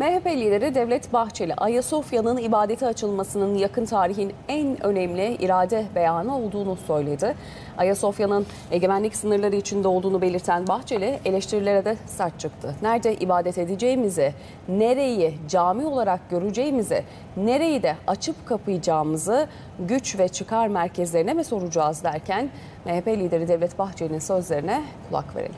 MHP lideri Devlet Bahçeli, Ayasofya'nın ibadete açılmasının yakın tarihin en önemli irade beyanı olduğunu söyledi. Ayasofya'nın egemenlik sınırları içinde olduğunu belirten Bahçeli, eleştirilere de sert çıktı. Nerede ibadet edeceğimizi, nereyi cami olarak göreceğimizi, nereyi de açıp kapayacağımızı güç ve çıkar merkezlerine mi soracağız derken MHP lideri Devlet Bahçeli'nin sözlerine kulak verelim.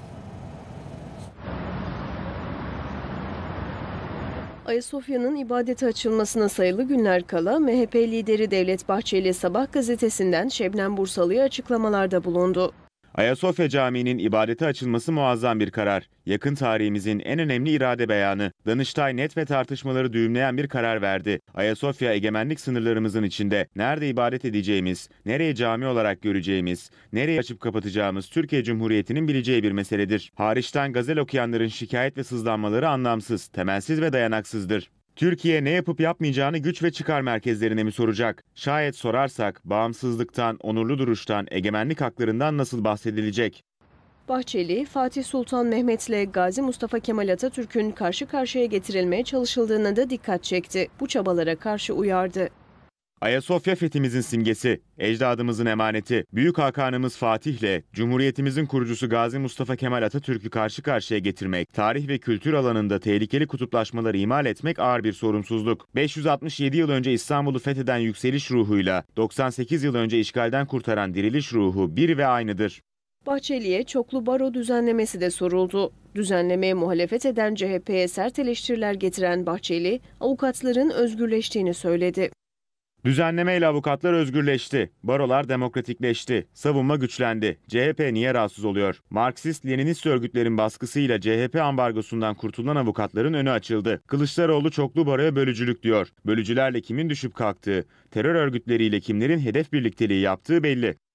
Ayasofya'nın ibadete açılmasına sayılı günler kala MHP lideri Devlet Bahçeli Sabah gazetesinden Şebnem Bursalı'ya açıklamalarda bulundu. Ayasofya Camii'nin ibadete açılması muazzam bir karar. Yakın tarihimizin en önemli irade beyanı. Danıştay net ve tartışmaları düğümleyen bir karar verdi. Ayasofya egemenlik sınırlarımızın içinde. Nerede ibadet edeceğimiz, nereye cami olarak göreceğimiz, nereye açıp kapatacağımız Türkiye Cumhuriyeti'nin bileceği bir meseledir. Hariçten gazel okuyanların şikayet ve sızlanmaları anlamsız, temelsiz ve dayanaksızdır. Türkiye ne yapıp yapmayacağını güç ve çıkar merkezlerine mi soracak? Şayet sorarsak bağımsızlıktan, onurlu duruştan, egemenlik haklarından nasıl bahsedilecek? Bahçeli, Fatih Sultan Mehmet'le Gazi Mustafa Kemal Atatürk'ün karşı karşıya getirilmeye çalışıldığına da dikkat çekti. Bu çabalara karşı uyardı. Ayasofya fethimizin simgesi, ecdadımızın emaneti, Büyük Hakanımız Fatih'le Cumhuriyetimizin kurucusu Gazi Mustafa Kemal Atatürk'ü karşı karşıya getirmek, tarih ve kültür alanında tehlikeli kutuplaşmaları imal etmek ağır bir sorumsuzluk. 567 yıl önce İstanbul'u fetheden yükseliş ruhuyla 98 yıl önce işgalden kurtaran diriliş ruhu bir ve aynıdır. Bahçeli'ye çoklu baro düzenlemesi de soruldu. Düzenlemeye muhalefet eden CHP'ye sert eleştiriler getiren Bahçeli, avukatların özgürleştiğini söyledi. Düzenlemeyle avukatlar özgürleşti, barolar demokratikleşti, savunma güçlendi. CHP niye rahatsız oluyor? Marksist-Leninist örgütlerin baskısıyla CHP ambargosundan kurtulan avukatların önü açıldı. Kılıçdaroğlu çoklu baroya bölücülük diyor. Bölücülerle kimin düşüp kalktığı, terör örgütleriyle kimlerin hedef birlikteliği yaptığı belli.